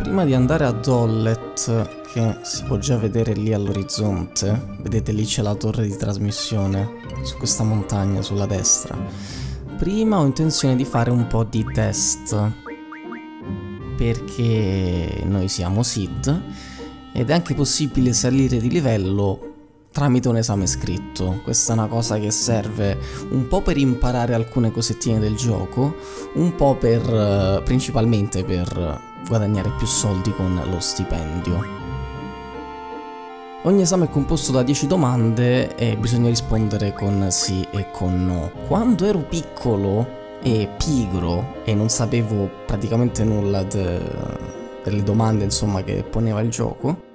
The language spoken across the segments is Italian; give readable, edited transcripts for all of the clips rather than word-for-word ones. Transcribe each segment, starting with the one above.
Prima di andare a Dollet, che si può già vedere lì all'orizzonte, vedete lì c'è la torre di trasmissione, su questa montagna sulla destra, prima ho intenzione di fare un po' di test, perché noi siamo Sid ed è anche possibile salire di livello tramite un esame scritto. Questa è una cosa che serve un po' per imparare alcune cosettine del gioco, un po' per, principalmente per guadagnare più soldi con lo stipendio. Ogni esame è composto da 10 domande e bisogna rispondere con sì e con no. Quando ero piccolo e pigro e non sapevo praticamente nulla delle domande, insomma, che poneva il gioco,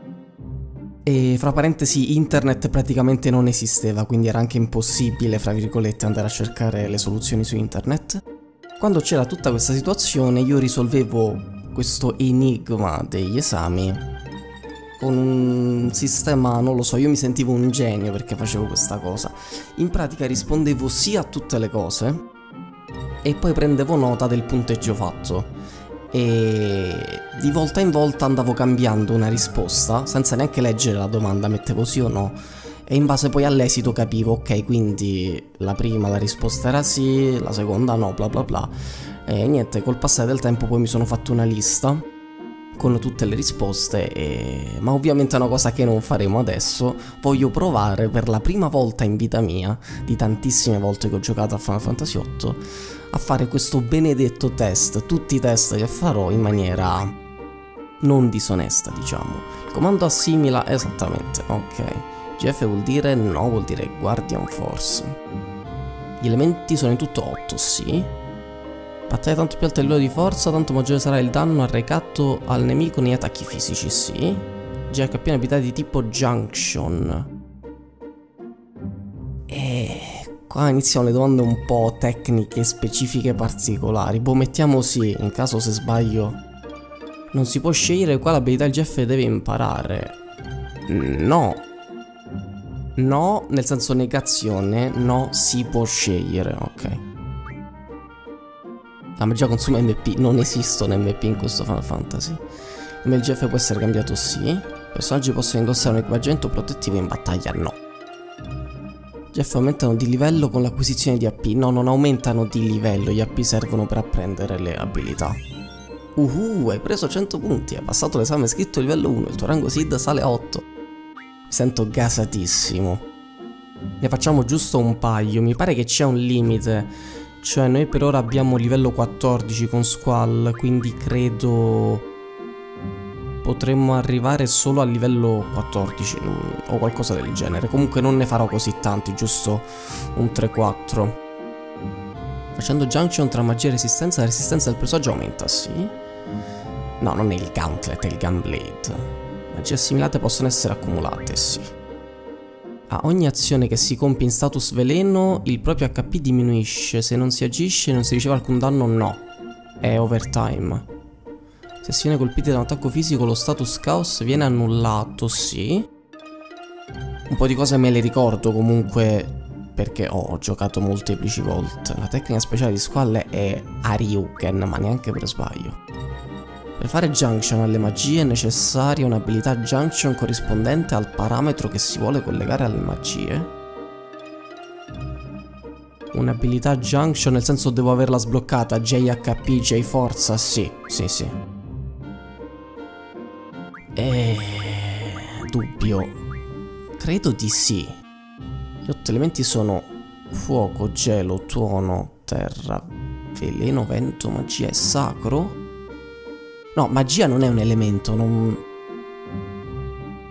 e fra parentesi internet praticamente non esisteva, quindi era anche impossibile, fra virgolette, andare a cercare le soluzioni su internet. Quando c'era tutta questa situazione io risolvevo questo enigma degli esami con un sistema, non lo so, io mi sentivo un genio perché facevo questa cosa. In pratica rispondevo sì a tutte le cose e poi prendevo nota del punteggio fatto, e di volta in volta andavo cambiando una risposta senza neanche leggere la domanda, mettevo sì o no, e in base poi all'esito capivo, ok, quindi la prima la risposta era sì, la seconda no, bla bla bla. E niente, col passare del tempo poi mi sono fatto una lista con tutte le risposte, ma ovviamente è una cosa che non faremo adesso. Voglio provare per la prima volta in vita mia, di tantissime volte che ho giocato a Final Fantasy VIII, a fare questo benedetto test, tutti i test che farò in maniera non disonesta, diciamo. Il comando assimila esattamente, ok. GF vuol dire no, vuol dire Guardian Force. Gli elementi sono in tutto 8, sì. Battaglia tanto più alta il livello di forza, tanto maggiore sarà il danno arrecato al nemico negli attacchi fisici, sì. GF abilità di tipo Junction. E qua iniziano le domande un po' tecniche, specifiche, particolari. Boh, mettiamo sì, in caso se sbaglio. Non si può scegliere quale abilità il GF deve imparare. No. No, nel senso negazione, no, si può scegliere, ok. La magia consuma MP, non esistono MP in questo Final Fantasy. Il GF può essere cambiato, sì. I personaggi possono indossare un equipaggiamento protettivo in battaglia, no. GF aumentano di livello con l'acquisizione di AP. No, non aumentano di livello, gli AP servono per apprendere le abilità. Hai preso 100 punti, hai passato l'esame scritto livello 1, il tuo rango Sid sale a 8. Mi sento gasatissimo. Ne facciamo giusto un paio, mi pare che c'è un limite. Cioè noi per ora abbiamo livello 14 con Squall, quindi credo potremmo arrivare solo al livello 14 o qualcosa del genere. Comunque non ne farò così tanti, giusto un 3-4. Facendo junction tra magia e resistenza, la resistenza del personaggio aumenta, sì. No, non è il gauntlet, è il gunblade. Magie assimilate possono essere accumulate, sì. A ogni azione che si compie in status veleno il proprio HP diminuisce, se non si agisce non si riceve alcun danno, no, è overtime. Se si viene colpiti da un attacco fisico lo status chaos viene annullato, sì. Un po' di cose me le ricordo comunque perché ho giocato molteplici volte. La tecnica speciale di Squall è Ariuken, ma neanche per sbaglio. Per fare junction alle magie è necessaria un'abilità junction corrispondente al parametro che si vuole collegare alle magie. Un'abilità junction nel senso devo averla sbloccata, JHP, J forza, sì, sì, sì. Dubbio. Credo di sì. Gli 8 elementi sono fuoco, gelo, tuono, terra, veleno, vento, magia e sacro. No, magia non è un elemento, non...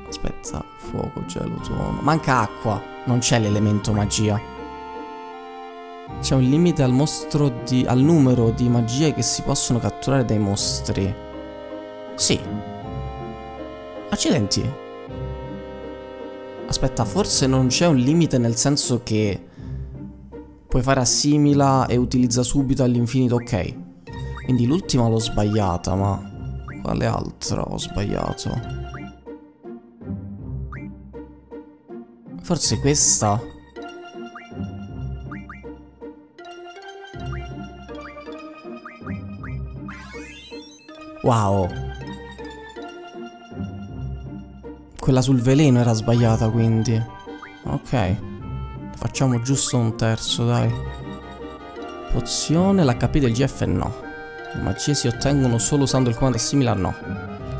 Aspetta, fuoco, gelo, tuono... Manca acqua, non c'è l'elemento magia. C'è un limite al numero di magie che si possono catturare dai mostri. Sì. Accidenti. Aspetta, forse non c'è un limite nel senso che... puoi fare assimila e utilizza subito all'infinito, ok. Quindi l'ultima l'ho sbagliata, ma... quale altra ho sbagliato? Forse questa? Wow! Quella sul veleno era sbagliata, quindi. Ok. Facciamo giusto un terzo, dai. Pozione, l'HP del GF no. Le magie si ottengono solo usando il comando assimilar no.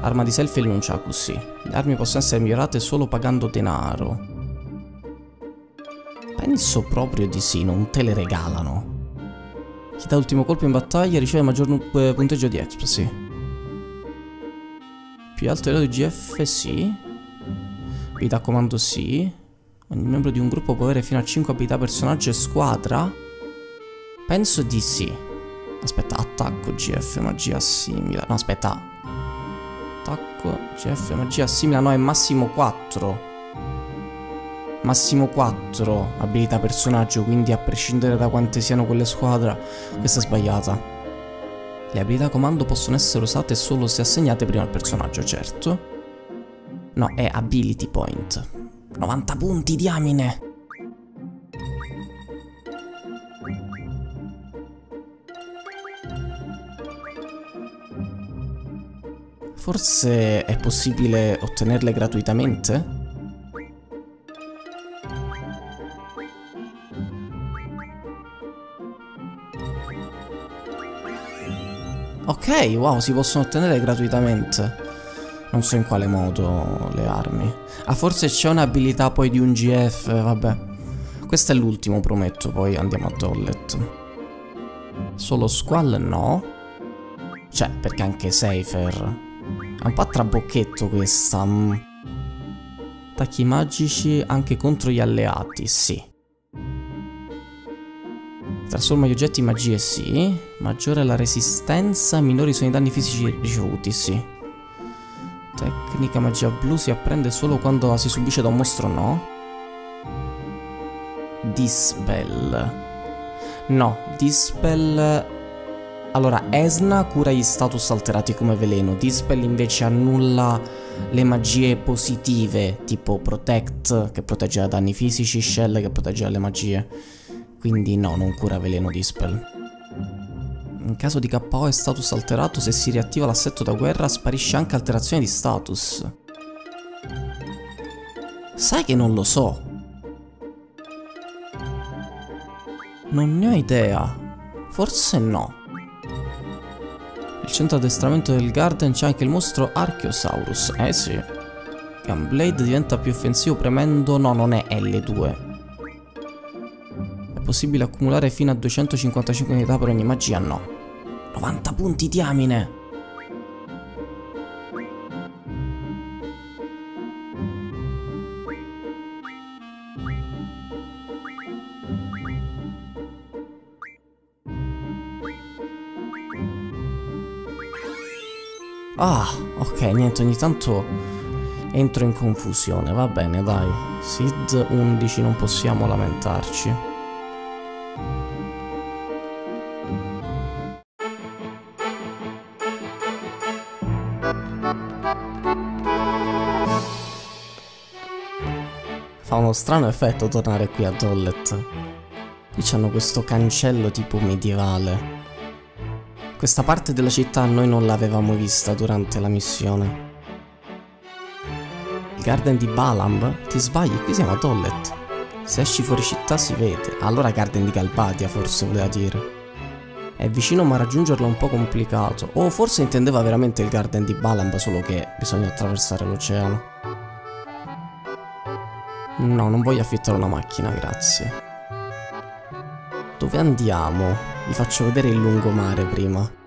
Arma di Selphie non c'ha così. Le armi possono essere migliorate solo pagando denaro. Penso proprio di sì, non te le regalano. Chi dà l'ultimo colpo in battaglia riceve maggior punteggio di exp, sì. Più alto livello di GF, sì. Vita a comando, sì. Ogni membro di un gruppo può avere fino a 5 abilità personaggio e squadra? Penso di sì. Aspetta, attacco, GF, magia, simila. No, aspetta. Attacco, GF, magia, simila. No, è massimo 4. Massimo 4 abilità personaggio, quindi a prescindere da quante siano quelle squadra, questa è sbagliata. Le abilità comando possono essere usate solo se assegnate prima al personaggio, certo. No, è ability point. 90 punti, diamine! Forse è possibile ottenerle gratuitamente? Ok, wow, si possono ottenere gratuitamente. Non so in quale modo le armi. Ah, forse c'è un'abilità poi di un GF, vabbè. Questo è l'ultimo, prometto, poi andiamo a Dollet. Solo Squall no. Cioè, perché anche Seifer. È un po' a trabocchetto questa. Attacchi magici anche contro gli alleati, sì. Trasforma gli oggetti in magie, sì. Maggiore è la resistenza, minori sono i danni fisici ricevuti, sì. Tecnica magia blu si apprende solo quando la si subisce da un mostro, no. Dispel. No, Dispel. Allora, Esna cura gli status alterati come veleno. Dispel invece annulla le magie positive, tipo Protect, che protegge da danni fisici, Shell, che protegge dalle magie. Quindi no, non cura veleno Dispel. In caso di KO e status alterato, se si riattiva l'assetto da guerra, sparisce anche alterazione di status. Sai che non lo so. Non ne ho idea. Forse no. Il centro addestramento del Garden c'è anche il mostro Archeosaurus. Eh sì. Gunblade diventa più offensivo premendo... No, non è L2. È possibile accumulare fino a 255 unità per ogni magia? No. 90 punti, diamine! Ah, ok, niente, ogni tanto entro in confusione, va bene, dai. Sid 11, non possiamo lamentarci. Fa uno strano effetto tornare qui a Dollet. Qui c'hanno questo cancello tipo medievale. Questa parte della città noi non l'avevamo vista durante la missione. Il Garden di Balamb? Ti sbagli, qui siamo a Dollet. Se esci fuori città si vede. Allora Garden di Galbadia forse voleva dire. È vicino ma raggiungerlo è un po' complicato. O forse intendeva veramente il Garden di Balamb, solo che bisogna attraversare l'oceano. No, non voglio affittare una macchina, grazie. Dove andiamo? Vi faccio vedere il lungomare prima.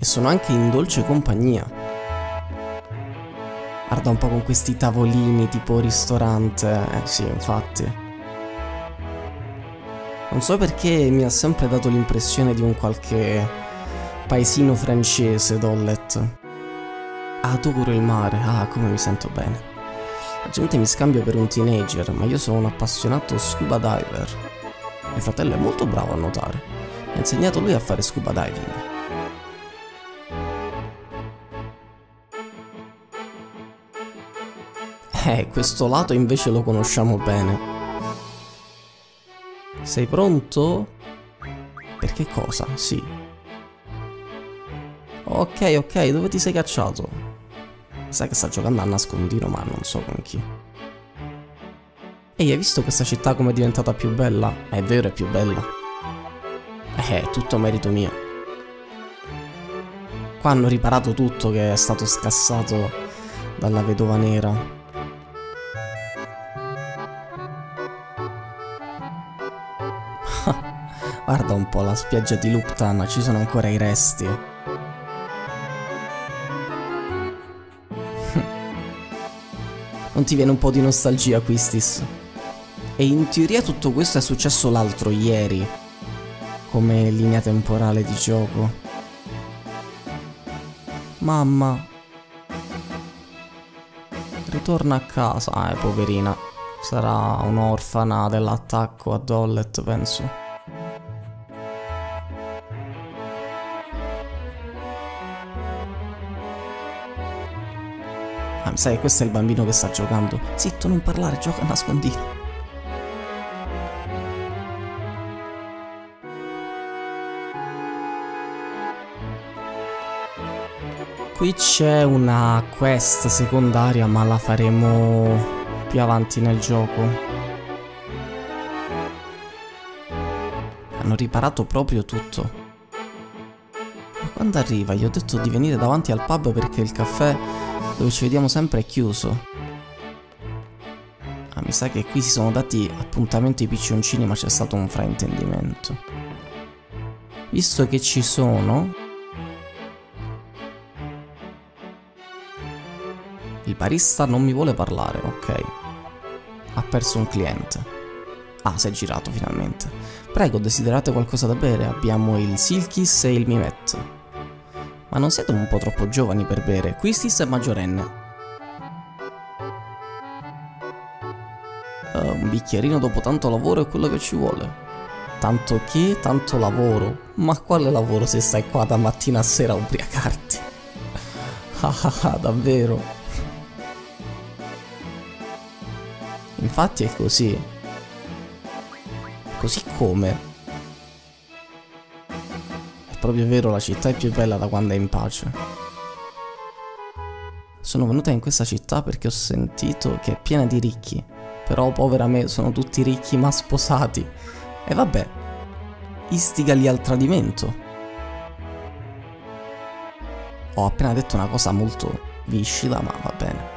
Sono anche in dolce compagnia. Guarda un po' con questi tavolini tipo ristorante. Eh sì, infatti. Non so perché mi ha sempre dato l'impressione di un qualche paesino francese, Dollet. Adoro il mare, come mi sento bene. La gente mi scambia per un teenager, ma io sono un appassionato scuba diver. Mio fratello è molto bravo a nuotare. ha insegnato lui a fare scuba diving. Questo lato invece lo conosciamo bene. Sei pronto? Per che cosa? Sì. Ok, ok, dove ti sei cacciato? Sai che sta giocando a nascondino, ma non so con chi. Ehi, hai visto questa città come è diventata più bella? È vero, è più bella. Tutto merito mio. Qua hanno riparato tutto che è stato scassato dalla vedova nera. Guarda un po' la spiaggia di Luptan, ci sono ancora i resti. Non ti viene un po' di nostalgia, Quistis? E in teoria tutto questo è successo l'altro ieri, come linea temporale di gioco. Mamma. Ritorna a casa. Poverina. Sarà un'orfana dell'attacco a Dollet, penso. Sai, questo è il bambino che sta giocando. Zitto, non parlare, gioca a nascondino. Qui c'è una quest secondaria, ma la faremo più avanti nel gioco. Hanno riparato proprio tutto. Ma quando arriva? Gli ho detto di venire davanti al pub perché il caffè dove ci vediamo sempre è chiuso. Mi sa che qui si sono dati appuntamento i piccioncini, ma c'è stato un fraintendimento. Visto che ci sono, il barista non mi vuole parlare, ok. Ha perso un cliente. Si è girato finalmente. Prego, desiderate qualcosa da bere? Abbiamo il Silkis e il Mimet. Ma non siete un po' troppo giovani per bere? Quistis è maggiorenne. Un bicchierino dopo tanto lavoro è quello che ci vuole. Tanto che, tanto lavoro. Ma quale lavoro se stai qua da mattina a sera a ubriacarti? Davvero. Infatti è così. Così come? Proprio vero, la città è più bella da quando è in pace. Sono venuta in questa città perché ho sentito che è piena di ricchi. Però povera me, sono tutti ricchi ma sposati. E vabbè, istigali al tradimento. Ho appena detto una cosa molto viscida, ma va bene.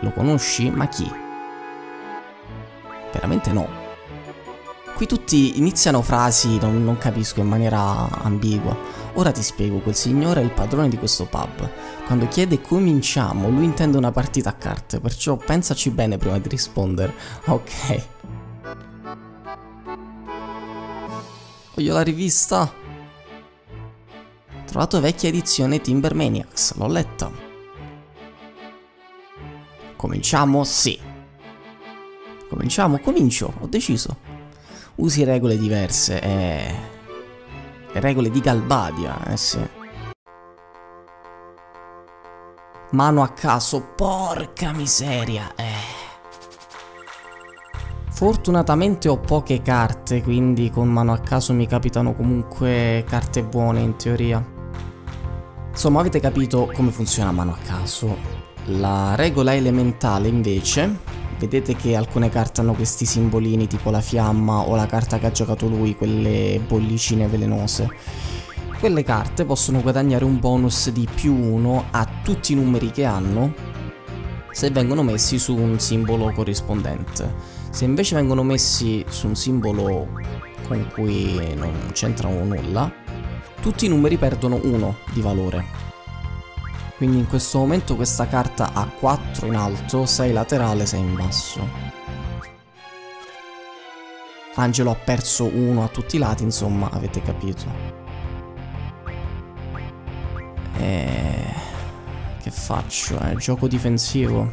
Lo conosci? Ma chi? Veramente no. Qui tutti iniziano frasi, non capisco, in maniera ambigua. Ora ti spiego, quel signore è il padrone di questo pub. Quando chiede cominciamo, lui intende una partita a carte, perciò pensaci bene prima di rispondere. Ok. Voglio la rivista. Trovato vecchia edizione Timber Maniacs, l'ho letta. Cominciamo? Sì. Cominciamo? Comincio, ho deciso. Usi regole diverse, le regole di Galbadia, sì. Mano a caso, porca miseria, Fortunatamente ho poche carte, quindi con mano a caso mi capitano comunque carte buone in teoria. Insomma, avete capito come funziona mano a caso. La regola elementale invece... Vedete che alcune carte hanno questi simbolini, tipo la fiamma o la carta che ha giocato lui, quelle bollicine velenose. Quelle carte possono guadagnare un bonus di +1 a tutti i numeri che hanno se vengono messi su un simbolo corrispondente. Se invece vengono messi su un simbolo con cui non c'entrano nulla, tutti i numeri perdono 1 di valore. Quindi in questo momento questa carta ha 4 in alto, 6 laterale, 6 in basso. Angelo ha perso 1 a tutti i lati, insomma, avete capito. Che faccio? Gioco difensivo.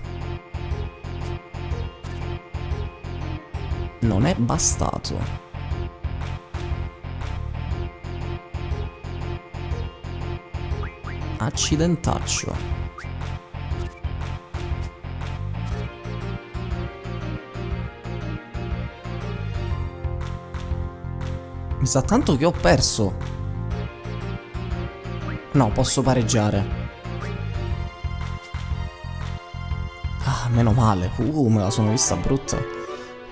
Non è bastato. Accidentaccio. Mi sa tanto che ho perso. No, posso pareggiare. Ah, meno male. Me la sono vista brutta.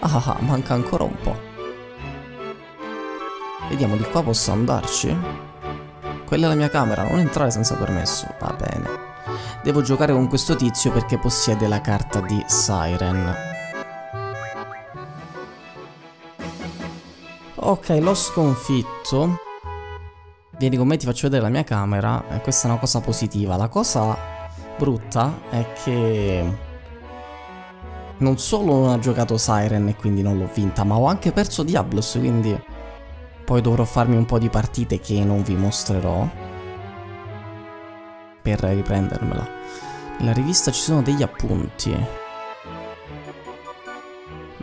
Ah, manca ancora un po'. Vediamo, di qua posso andarci? Quella è la mia camera, non entrare senza permesso. Va bene. Devo giocare con questo tizio perché possiede la carta di Siren. Ok, l'ho sconfitto. Vieni con me, ti faccio vedere la mia camera. Questa è una cosa positiva. La cosa brutta è che non solo non ha giocato Siren e quindi non l'ho vinta, ma ho anche perso Diablos, quindi poi dovrò farmi un po' di partite che non vi mostrerò per riprendermela. Nella rivista ci sono degli appunti.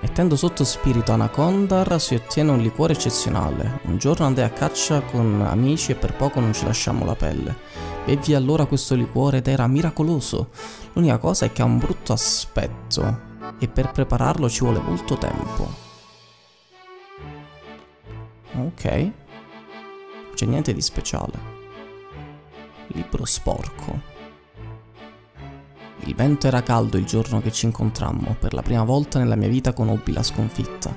Mettendo sotto spirito Anacondar si ottiene un liquore eccezionale. Un giorno andai a caccia con amici e per poco non ci lasciammo la pelle. Bevi allora questo liquore ed era miracoloso. L'unica cosa è che ha un brutto aspetto e per prepararlo ci vuole molto tempo. Ok, non c'è niente di speciale. Libro sporco. Il vento era caldo il giorno che ci incontrammo. Per la prima volta nella mia vita conobbi la sconfitta.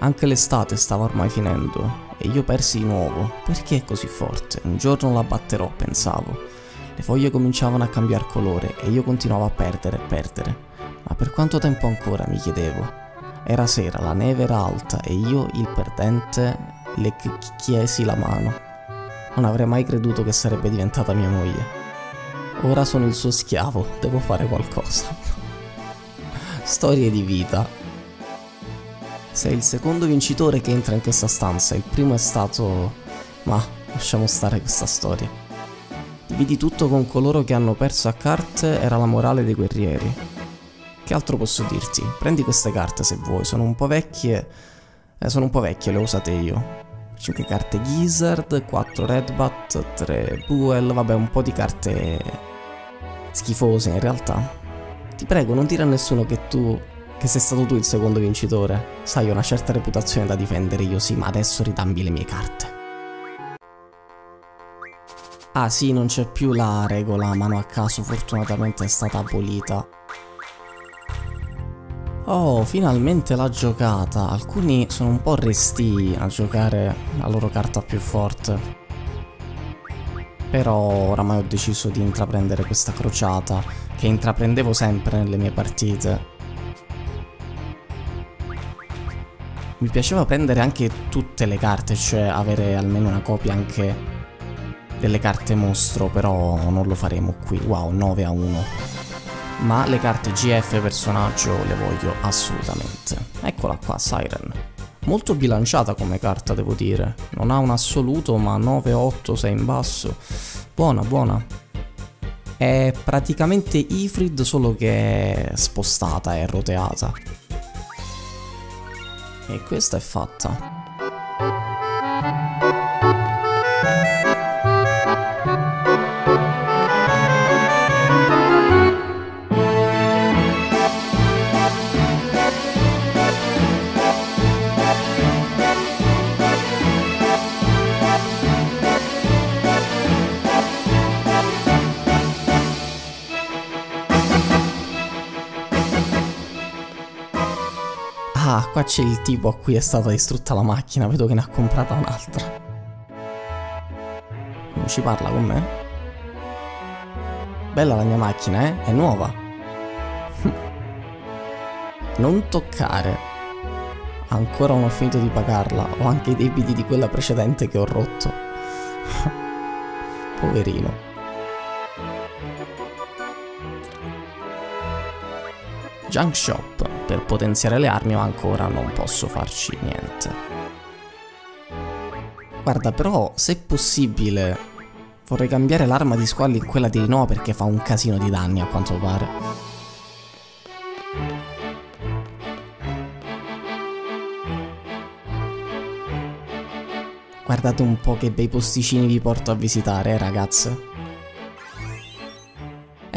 Anche l'estate stava ormai finendo e io persi di nuovo. Perché è così forte? Un giorno la batterò, pensavo. Le foglie cominciavano a cambiar colore e io continuavo a perdere e perdere. Ma per quanto tempo ancora, mi chiedevo. Era sera, la neve era alta e io, il perdente, le chiesi la mano. Non avrei mai creduto che sarebbe diventata mia moglie. Ora sono il suo schiavo, devo fare qualcosa. Storie di vita. Sei il secondo vincitore che entra in questa stanza. Il primo è stato... ma lasciamo stare questa storia. Dividi tutto con coloro che hanno perso a carte. Era la morale dei guerrieri. Che altro posso dirti? Prendi queste carte se vuoi. Sono un po' vecchie. Le ho usate io. 5 carte Gizzard, 4 Redbat, 3 Buell, vabbè, un po' di carte schifose in realtà. Ti prego, non dire a nessuno che sei stato tu il secondo vincitore. Sai, ho una certa reputazione da difendere io, sì, ma adesso ridammi le mie carte. Ah sì, non c'è più la regola mano a caso, fortunatamente è stata abolita. Oh, finalmente l'ha giocata. Alcuni sono un po' restii a giocare la loro carta più forte. Però oramai ho deciso di intraprendere questa crociata che intraprendevo sempre nelle mie partite. Mi piaceva prendere anche tutte le carte, cioè avere almeno una copia anche delle carte mostro, però non lo faremo qui. Wow, 9-1. Ma le carte GF personaggio le voglio assolutamente. Eccola qua, Siren. Molto bilanciata come carta, devo dire. Non ha un assoluto, ma 9-8, 6 in basso. Buona, buona. È praticamente Ifrit, solo che è spostata, è roteata. E questa è fatta. Ah, qua c'è il tipo a cui è stata distrutta la macchina, vedo che ne ha comprata un'altra. Non ci parla con me? Bella la mia macchina, eh? È nuova. Non toccare. Ancora non ho finito di pagarla, ho anche i debiti di quella precedente che ho rotto. Poverino. Junk Shop, per potenziare le armi, ma ancora non posso farci niente. Guarda, però, se possibile, vorrei cambiare l'arma di Squall in quella di Rinoa perché fa un casino di danni a quanto pare. Guardate un po' che bei posticini vi porto a visitare, ragazze.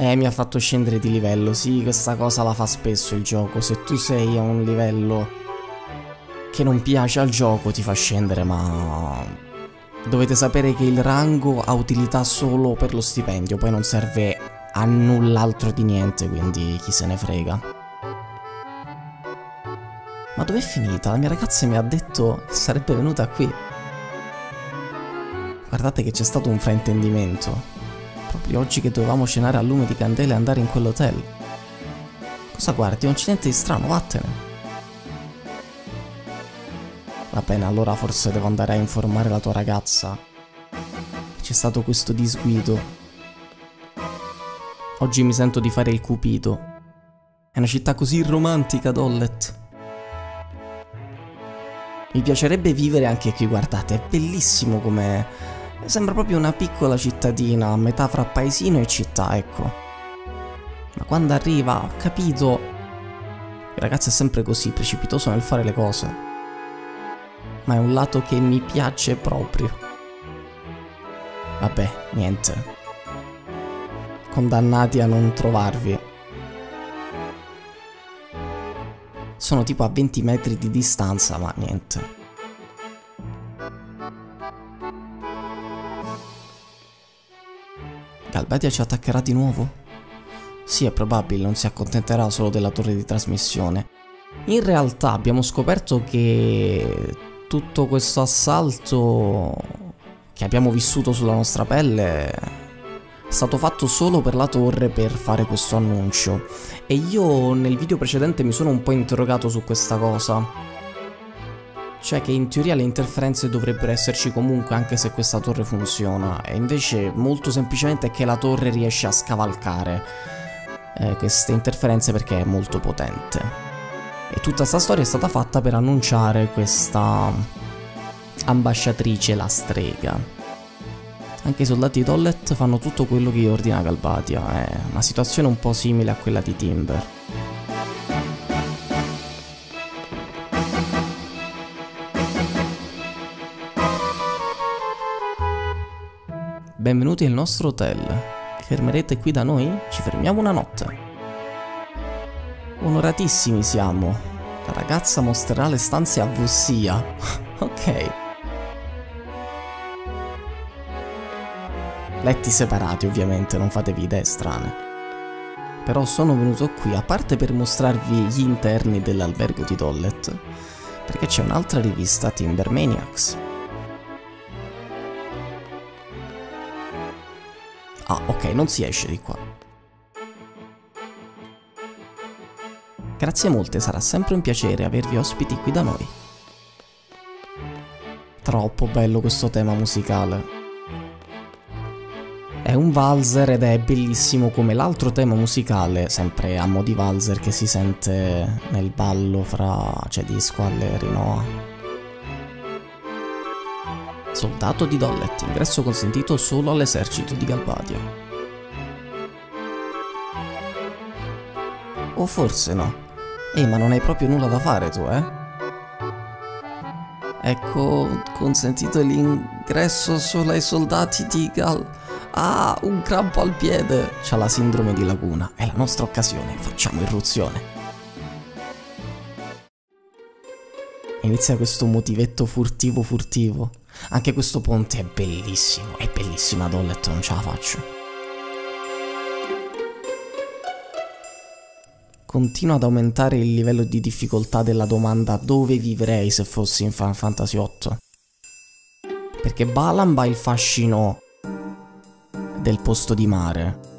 Mi ha fatto scendere di livello. Sì, questa cosa la fa spesso il gioco. Se tu sei a un livello che non piace al gioco ti fa scendere, ma... dovete sapere che il rango ha utilità solo per lo stipendio, poi non serve a null'altro di niente, quindi chi se ne frega. Ma dov'è finita? La mia ragazza mi ha detto che sarebbe venuta qui. Guardate che c'è stato un fraintendimento. Proprio oggi che dovevamo cenare al lume di candela e andare in quell'hotel. Cosa guardi? È un incidente di strano, vattene. Va bene, allora forse devo andare a informare la tua ragazza. C'è stato questo disguido. Oggi mi sento di fare il cupido. È una città così romantica, Dollet. Mi piacerebbe vivere anche qui, guardate, è bellissimo com'è. Sembra proprio una piccola cittadina, a metà fra paesino e città, ecco. Ma quando arriva, ho capito. Il ragazzo è sempre così, precipitoso nel fare le cose. Ma è un lato che mi piace proprio. Vabbè, niente. Condannati a non trovarvi. Sono tipo a 20 metri di distanza, ma niente. Galbadia ci attaccherà di nuovo? Sì, è probabile, non si accontenterà solo della torre di trasmissione. In realtà abbiamo scoperto che... tutto questo assalto che abbiamo vissuto sulla nostra pelle è stato fatto solo per la torre, per fare questo annuncio. E io nel video precedente mi sono un po' interrogato su questa cosa. Cioè che in teoria le interferenze dovrebbero esserci comunque anche se questa torre funziona. E invece molto semplicemente è che la torre riesce a scavalcare queste interferenze perché è molto potente. E tutta sta storia è stata fatta per annunciare questa ambasciatrice, la strega. Anche i soldati di Dollet fanno tutto quello che gli ordina Galbadia, è una situazione un po' simile a quella di Timber. Benvenuti al nostro hotel. Vi fermerete qui da noi? Ci fermiamo una notte. Onoratissimi siamo. La ragazza mostrerà le stanze a Vossia. Ok. Letti separati ovviamente, non fatevi idee strane. Però sono venuto qui a parte per mostrarvi gli interni dell'albergo di Dollet, perché c'è un'altra rivista, Timber Maniacs. Ah, ok, non si esce di qua. Grazie molte, sarà sempre un piacere avervi ospiti qui da noi. Troppo bello questo tema musicale. È un valzer ed è bellissimo come l'altro tema musicale, sempre a mo' di valzer, che si sente nel ballo fra... cioè di Squall e Rinoa. Soldato di Dollet, ingresso consentito solo all'esercito di Galbadia. O forse no. Ehi, ma non hai proprio nulla da fare tu, eh? Ecco, consentito l'ingresso solo ai soldati di Gal... Ah, un crampo al piede! C'ha la sindrome di Laguna, è la nostra occasione, facciamo irruzione. Inizia questo motivetto furtivo furtivo. Anche questo ponte è bellissimo, è bellissima Dollet, non ce la faccio. Continua ad aumentare il livello di difficoltà della domanda dove vivrei se fossi in Final Fantasy VIII. Perché Balamb ha il fascino del posto di mare.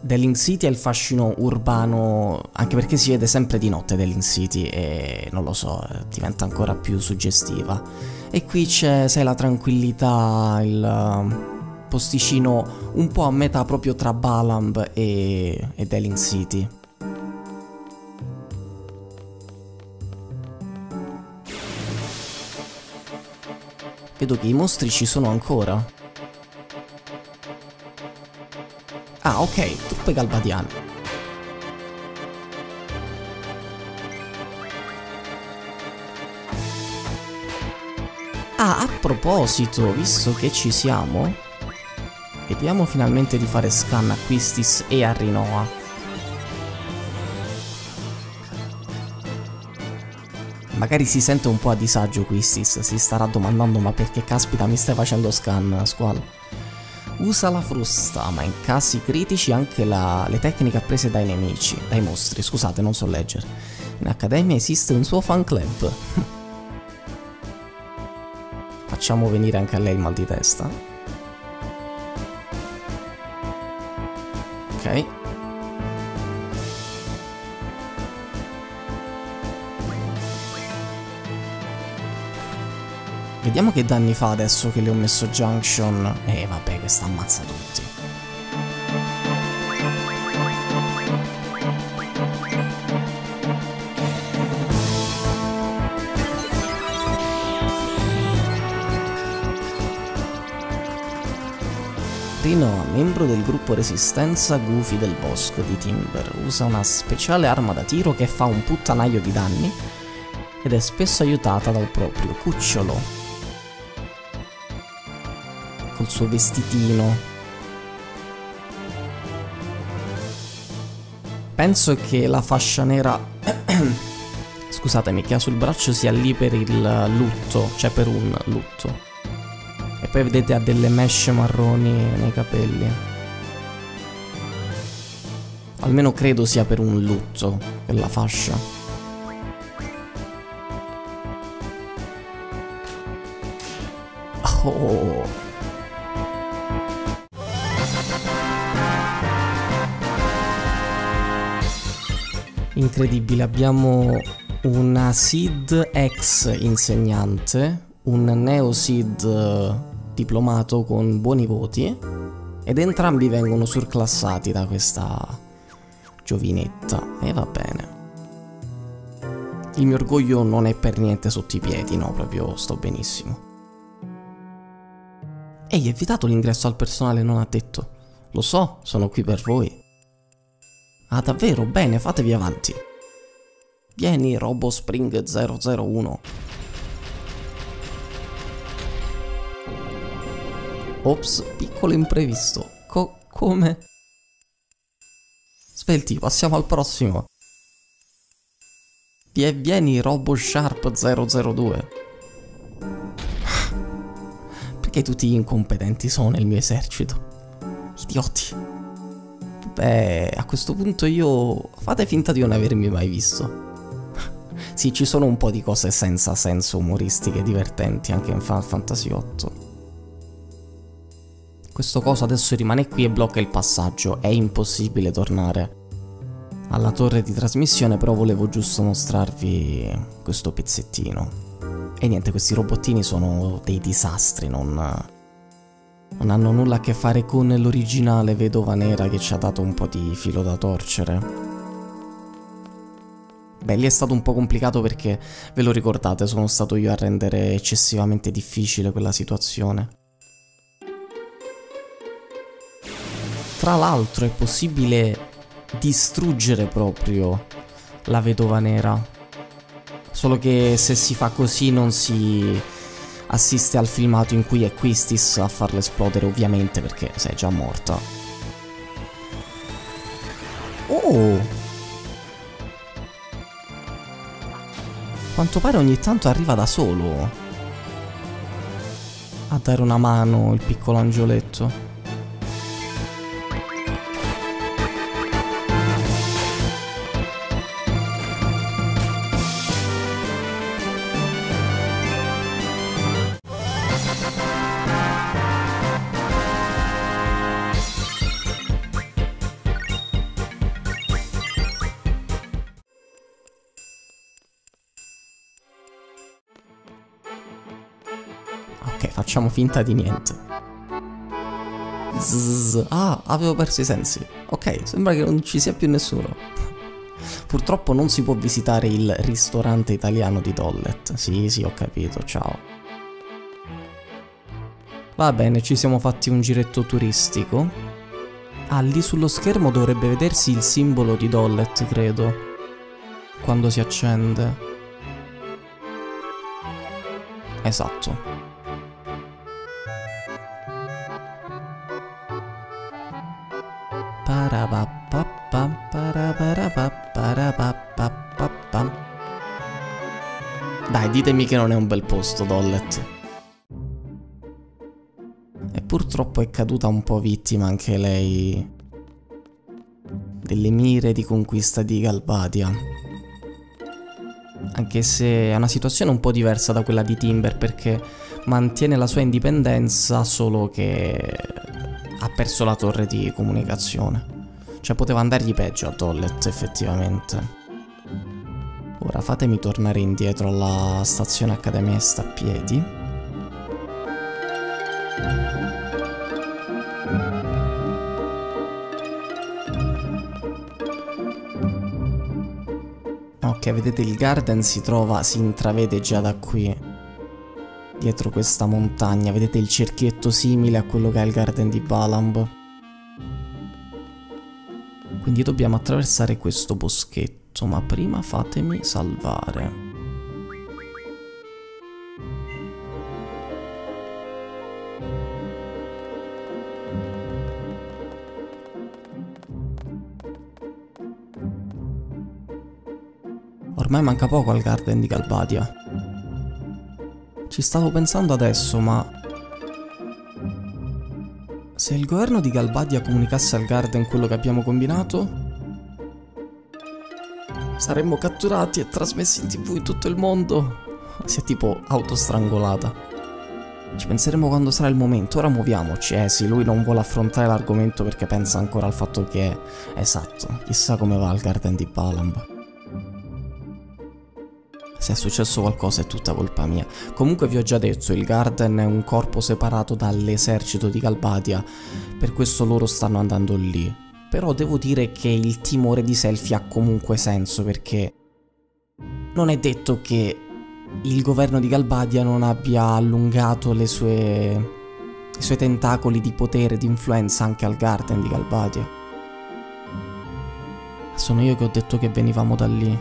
Deling City ha il fascino urbano, anche perché si vede sempre di notte Deling City e non lo so, diventa ancora più suggestiva. E qui c'è, sai, la tranquillità, il... posticino un po' a metà proprio tra Balamb e Deling City. Vedo che i mostri ci sono ancora. Ah, ok, truppe galbadiane. Ah, a proposito, visto che ci siamo, e Vediamo finalmente di fare scan a Quistis e a Rinoa. Magari si sente un po' a disagio Quistis, si starà domandando: ma perché caspita mi stai facendo scan, Squall? Usa la frusta, ma in casi critici anche le tecniche apprese dai nemici, dai mostri, scusate, non so leggere. In Accademia esiste un suo fan club. Facciamo venire anche a lei il mal di testa. Ok. Vediamo che danni fa adesso che le ho messo Junction. Vabbè, questa ammazza tutti. Rinoa, membro del gruppo Resistenza Goofy del Bosco di Timber, usa una speciale arma da tiro che fa un puttanaio di danni ed è spesso aiutata dal proprio cucciolo. Col suo vestitino. Penso che la fascia nera scusatemi, che ha sul braccio sia lì per il lutto, cioè per un lutto. E poi vedete ha delle mesh marroni nei capelli. Almeno credo sia per un lutto quella fascia. Oh. Incredibile, abbiamo una Sid ex insegnante, un neo Sid diplomato con buoni voti ed entrambi vengono surclassati da questa giovinetta e va bene. Il mio orgoglio non è per niente sotto i piedi, no, proprio sto benissimo. Ehi, è vietato l'ingresso al personale non addetto. Lo so, sono qui per voi. Ah davvero? Bene, fatevi avanti. Vieni RoboSpring 001. Ops, piccolo imprevisto. Come? Svelti, passiamo al prossimo. Vieni RoboSharp 002. Perché tutti gli incompetenti sono nel mio esercito? Idioti. Beh, a questo punto io... fate finta di non avermi mai visto. Sì, ci sono un po' di cose senza senso umoristiche divertenti anche in Final Fantasy VIII. Questo coso adesso rimane qui e blocca il passaggio. È impossibile tornare alla torre di trasmissione, però volevo giusto mostrarvi questo pezzettino. E niente, questi robottini sono dei disastri, non hanno nulla a che fare con l'originale Vedova Nera che ci ha dato un po' di filo da torcere. Beh, lì è stato un po' complicato perché, ve lo ricordate, sono stato io a rendere eccessivamente difficile quella situazione. Tra l'altro è possibile distruggere proprio la Vedova Nera. Solo che se si fa così non si... assiste al filmato in cui è Quistis a farla esplodere, ovviamente, perché sei già morta. Oh! Quanto pare ogni tanto arriva da solo a dare una mano il piccolo angioletto. Facciamo finta di niente. Zzz, ah, avevo perso i sensi. Ok, sembra che non ci sia più nessuno. Purtroppo non si può visitare il ristorante italiano di Dollet. Sì, ho capito, ciao. Va bene, ci siamo fatti un giretto turistico. Ah, lì sullo schermo dovrebbe vedersi il simbolo di Dollet, credo, quando si accende. Esatto. Dai, ditemi che non è un bel posto, Dollet. E purtroppo è caduta un po' vittima anche lei delle mire di conquista di Galbadia. Anche se è una situazione un po' diversa da quella di Timber, perché mantiene la sua indipendenza, solo che ha perso la torre di comunicazione. Cioè poteva andargli peggio a Dollet, effettivamente. Ora fatemi tornare indietro alla stazione Accademia Stappiedi. Ok, vedete il Garden si trova, si intravede già da qui, dietro questa montagna. Vedete il cerchietto simile a quello che è il Garden di Balamb. Quindi dobbiamo attraversare questo boschetto, ma prima fatemi salvare. Ormai manca poco al Garden di Galbadia. Ci stavo pensando adesso, ma... se il governo di Galbadia comunicasse al Garden quello che abbiamo combinato, saremmo catturati e trasmessi in TV in tutto il mondo. Si è tipo autostrangolata. Ci penseremo quando sarà il momento, ora muoviamoci. Sì, lui non vuole affrontare l'argomento perché pensa ancora al fatto che è esatto. Chissà come va al Garden di Balamb. Se è successo qualcosa è tutta colpa mia. Comunque vi ho già detto, il Garden è un corpo separato dall'esercito di Galbadia, per questo loro stanno andando lì. Però devo dire che il timore di Selphie ha comunque senso, perché non è detto che il governo di Galbadia non abbia allungato i suoi tentacoli di potere e di influenza anche al Garden di Galbadia. Sono io che ho detto che venivamo da lì.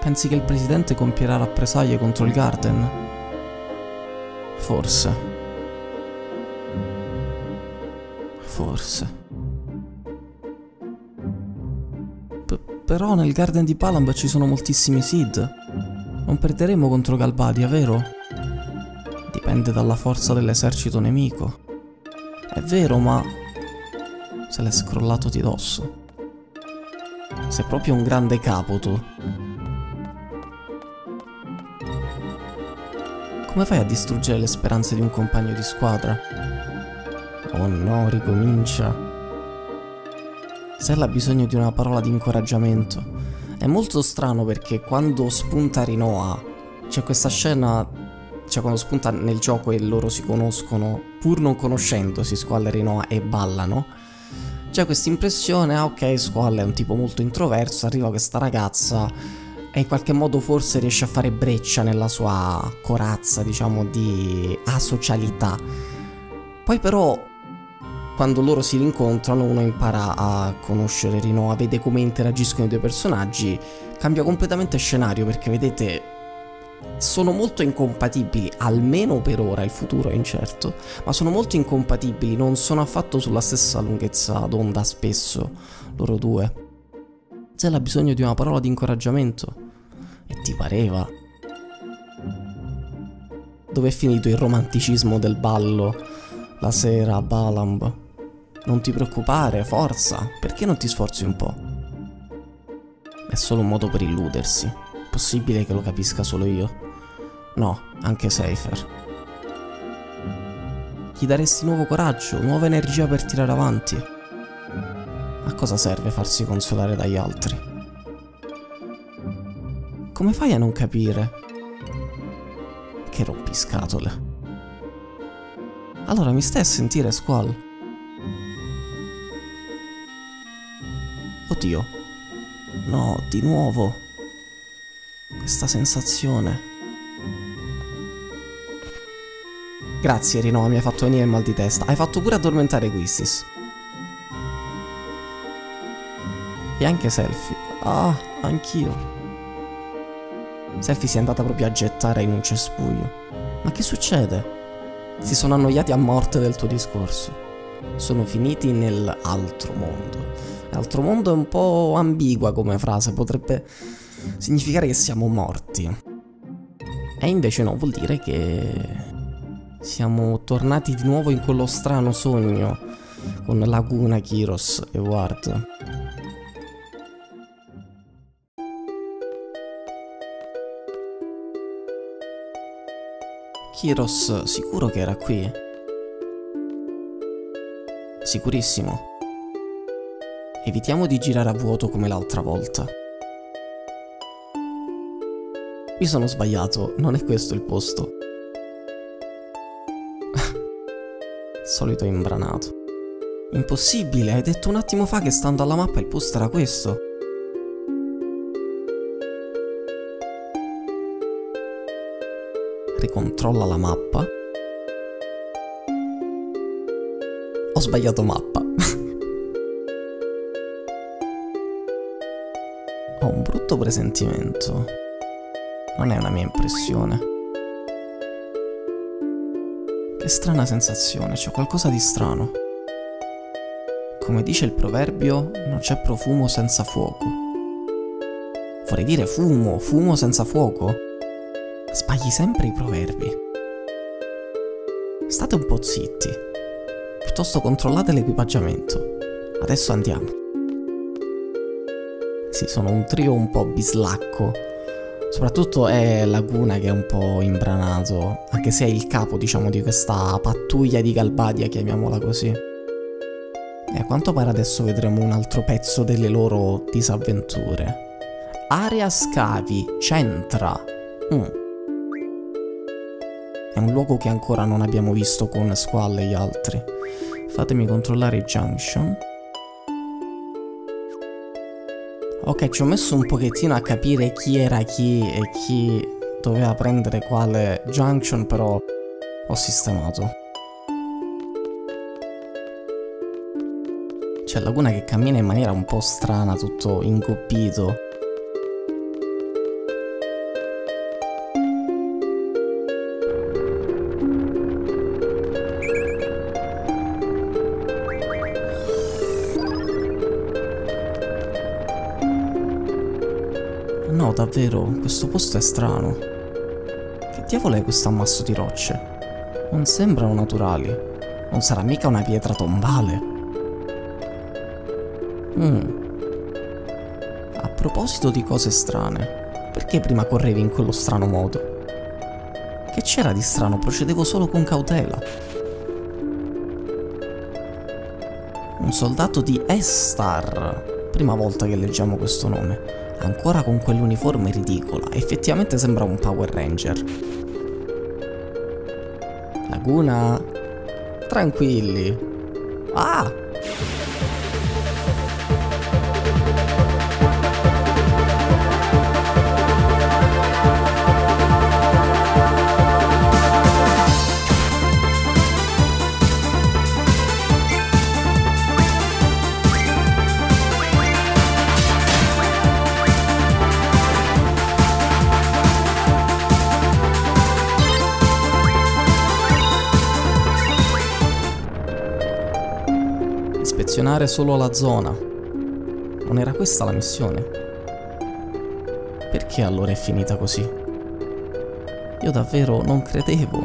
Pensi che il presidente compierà rappresaglie contro il Garden? Forse. Forse. Però nel Garden di Balamb ci sono moltissimi Sid. Non perderemo contro Galbadia, vero? Dipende dalla forza dell'esercito nemico. È vero, ma... se l'è scrollato di dosso. Sei proprio un grande capo, tu. Come fai a distruggere le speranze di un compagno di squadra? Oh no, ricomincia. Zell ha bisogno di una parola di incoraggiamento. È molto strano perché quando spunta Rinoa, c'è questa scena, cioè quando spunta nel gioco e loro si conoscono, pur non conoscendosi Squall e Rinoa, e ballano, c'è questa impressione, ah ok, Squall è un tipo molto introverso, arriva questa ragazza... e in qualche modo forse riesce a fare breccia nella sua corazza, diciamo, di asocialità. Poi però, quando loro si rincontrano, uno impara a conoscere Rinoa, vede come interagiscono i due personaggi, cambia completamente scenario, perché vedete, sono molto incompatibili, almeno per ora, il futuro è incerto, ma sono molto incompatibili, non sono affatto sulla stessa lunghezza d'onda spesso, loro due. Zell ha bisogno di una parola di incoraggiamento. E ti pareva? Dove è finito il romanticismo del ballo la sera a Balamb? Non ti preoccupare, forza, perché non ti sforzi un po'? È solo un modo per illudersi. Possibile che lo capisca solo io? No, anche Seifer. Gli daresti nuovo coraggio, nuova energia per tirare avanti. A cosa serve farsi consolare dagli altri? Come fai a non capire? Che rompiscatole. Allora mi stai a sentire, Squall? Oddio. No, di nuovo. Questa sensazione. Grazie Rinoa, mi hai fatto venire il mal di testa. Hai fatto pure addormentare Quistis. E anche Selphie. Ah, anch'io. Selphie si è andata proprio a gettare in un cespuglio. Ma che succede? Si sono annoiati a morte del tuo discorso. sono finiti nell'altro mondo. L'altro mondo è un po' ambigua come frase, potrebbe significare che siamo morti. E invece no, vuol dire che siamo tornati di nuovo in quello strano sogno con Laguna, Kiros e Ward. Kiros sicuro che era qui? Sicurissimo. Evitiamo di girare a vuoto come l'altra volta. Mi sono sbagliato, non è questo il posto. Solito imbranato. Impossibile, hai detto un attimo fa che stando alla mappa il posto era questo. Ricontrolla la mappa. Ho sbagliato mappa. Ho un brutto presentimento. Non è una mia impressione. Che strana sensazione, c'è qualcosa di strano. Come dice il proverbio, non c'è profumo senza fuoco. Vorrei dire fumo, fumo senza fuoco. Sbagli sempre i proverbi. State un po' zitti. Piuttosto controllate l'equipaggiamento. Adesso andiamo. Sì, sono un trio un po' bislacco. Soprattutto è Laguna che è un po' imbranato, anche se è il capo, diciamo, di questa pattuglia di Galbadia, chiamiamola così. E a quanto pare adesso vedremo un altro pezzo delle loro disavventure. Area Scavi, Centra. È un luogo che ancora non abbiamo visto con Squall e gli altri. Fatemi controllare i junction. Ok, ci ho messo un pochettino a capire chi era chi e chi doveva prendere quale junction, però ho sistemato. C'è Laguna che cammina in maniera un po' strana, tutto ingoppito. No, davvero, questo posto è strano. Che diavolo è questo ammasso di rocce? Non sembrano naturali. Non sarà mica una pietra tombale. A proposito di cose strane, perché prima correvi in quello strano modo? Che c'era di strano? Procedevo solo con cautela. Un soldato di Esthar. Prima volta che leggiamo questo nome. Ancora con quell'uniforme ridicola, effettivamente sembra un Power Ranger. Laguna, tranquilli. Ah! Ispezionare solo la zona. Non era questa la missione? Perché allora è finita così? Io davvero non credevo.